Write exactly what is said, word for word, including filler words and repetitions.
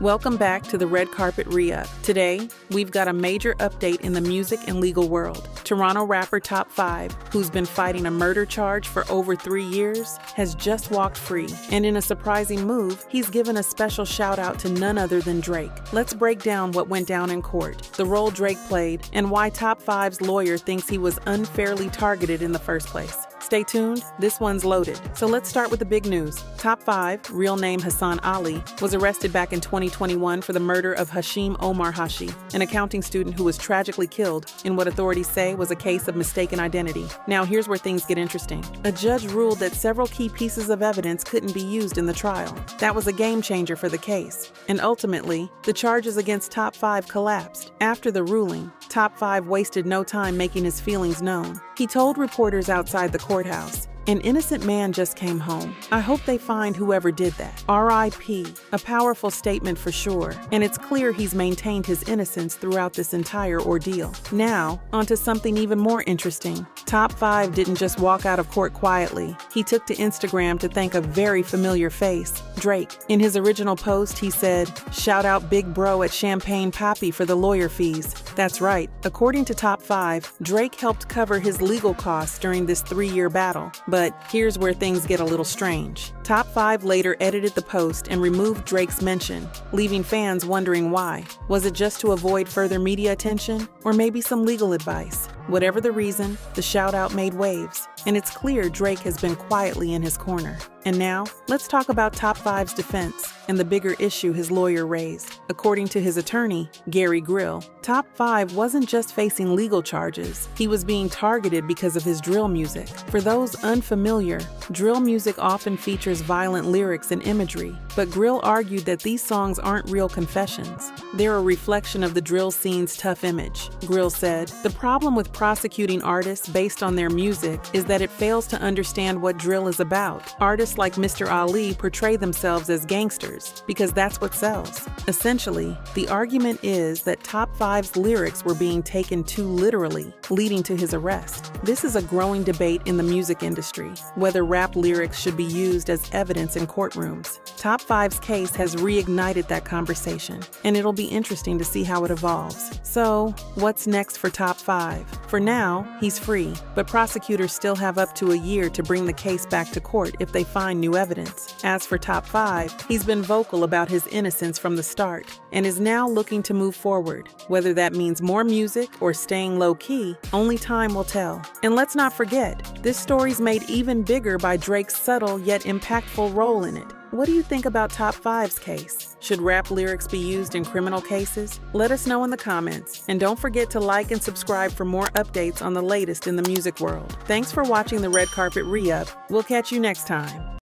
Welcome back to the Red Carpet Re-Up. Today, we've got a major update in the music and legal world. Toronto rapper Top five, who's been fighting a murder charge for over three years, has just walked free. And in a surprising move, he's given a special shout out to none other than Drake. Let's break down what went down in court, the role Drake played, and why Top five's lawyer thinks he was unfairly targeted in the first place. Stay tuned, this one's loaded. So let's start with the big news. Top five, real name Hassan Ali, was arrested back in twenty twenty-one for the murder of Hashim Omar Hashi, an accounting student who was tragically killed in what authorities say was a case of mistaken identity. Now here's where things get interesting. A judge ruled that several key pieces of evidence couldn't be used in the trial. That was a game changer for the case. And ultimately, the charges against Top five collapsed. After the ruling, Top five wasted no time making his feelings known. He told reporters outside the courthouse, "An innocent man just came home. I hope they find whoever did that. R I P A powerful statement for sure, and it's clear he's maintained his innocence throughout this entire ordeal. Now, onto something even more interesting. Top five didn't just walk out of court quietly. He took to Instagram to thank a very familiar face, Drake. In his original post, he said, "Shout out Big Bro at Champagne Papi for the lawyer fees." That's right. According to Top five, Drake helped cover his legal costs during this three-year battle. But here's where things get a little strange. Top five later edited the post and removed Drake's mention, leaving fans wondering why. Was it just to avoid further media attention, or maybe some legal advice? Whatever the reason, the shout-out made waves, and it's clear Drake has been quietly in his corner. And now, let's talk about Top five's defense and the bigger issue his lawyer raised. According to his attorney, Gary Grill, Top five wasn't just facing legal charges. He was being targeted because of his drill music. For those unfamiliar, drill music often features violent lyrics and imagery, but Grill argued that these songs aren't real confessions. They're a reflection of the drill scene's tough image. Grill said, "The problem with prosecuting artists based on their music is that it fails to understand what drill is about. Artists like Mister Ali portray themselves as gangsters because that's what sells." Essentially, the argument is that Top five's lyrics were being taken too literally, leading to his arrest. This is a growing debate in the music industry, whether rap lyrics should be used as evidence in courtrooms. Top five's case has reignited that conversation, and it'll be interesting to see how it evolves. So, what's next for Top five? For now, he's free, but prosecutors still have up to a year to bring the case back to court if they find new evidence. As for Top five, he's been vocal about his innocence from the start and is now looking to move forward. Whether that means more music or staying low-key, only time will tell. And let's not forget, this story's made even bigger by Drake's subtle yet impactful role in it. What do you think about Top five's case? Should rap lyrics be used in criminal cases? Let us know in the comments. And don't forget to like and subscribe for more updates on the latest in the music world. Thanks for watching the Red Carpet Re-Up. We'll catch you next time.